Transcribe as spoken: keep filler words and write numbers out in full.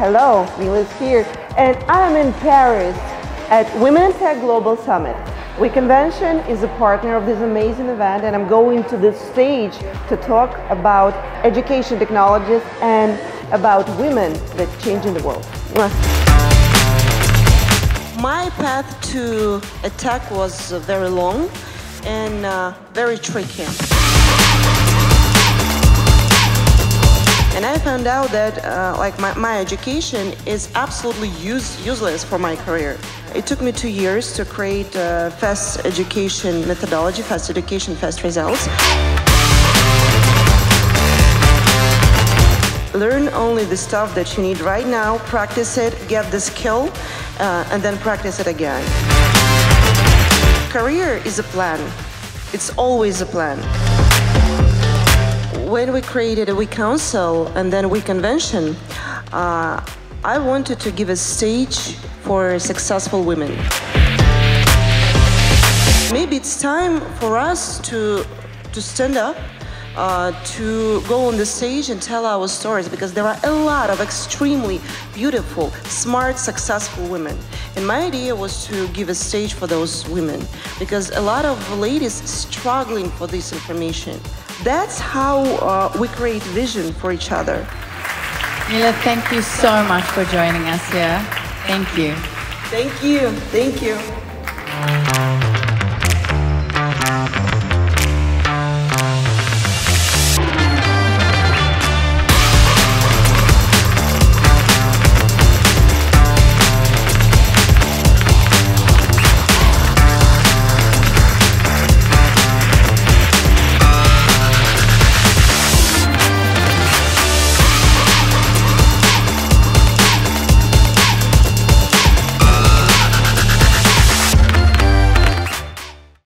hello, Mila's here, and I'm in Paris at Women in Tech Global Summit. WE Convention is a partner of this amazing event, and I'm going to this stage to talk about education technologies and about women that's changing the world. My path to a tech was very long and uh, very tricky. And I found out that uh, like my, my education is absolutely use, useless for my career. It took me two years to create a fast education methodology, fast education, fast results. Learn only the stuff that you need right now, practice it, get the skill, uh, and then practice it again. Career is a plan. It's always a plan. When we created a WE Council and then WE Convention, uh, I wanted to give a stage for successful women. Maybe it's time for us to, to stand up, uh, to go on the stage and tell our stories, because there are a lot of extremely beautiful, smart, successful women. And my idea was to give a stage for those women, because a lot of ladies struggling for this information. That's how uh, we create vision for each other. Mila, thank you so much for joining us here. Thank you. Thank you. Thank you.